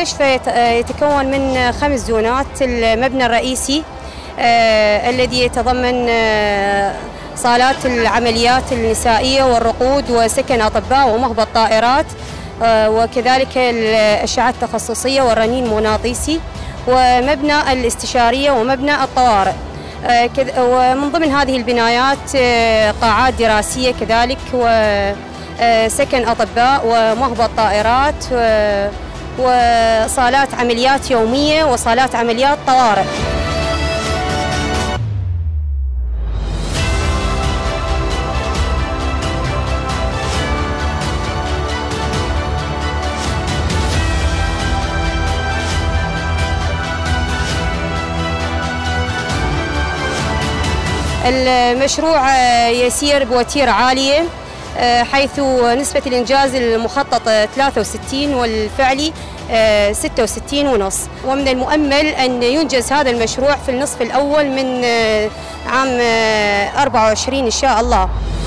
المستشفى يتكون من 5 زونات. المبنى الرئيسي الذي يتضمن صالات العمليات النسائية والرقود وسكن أطباء ومهبط طائرات، وكذلك الأشعة التخصصية والرنين المغناطيسي ومبنى الاستشارية ومبنى الطوارئ. ومن ضمن هذه البنايات قاعات دراسية كذلك وسكن أطباء ومهبط طائرات وصالات عمليات يومية وصالات عمليات طوارئ. المشروع يسير بوتيرة عالية، حيث نسبة الإنجاز المخطط 63 والفعلي 66.5، ومن المؤمل أن ينجز هذا المشروع في النصف الأول من عام 24 إن شاء الله.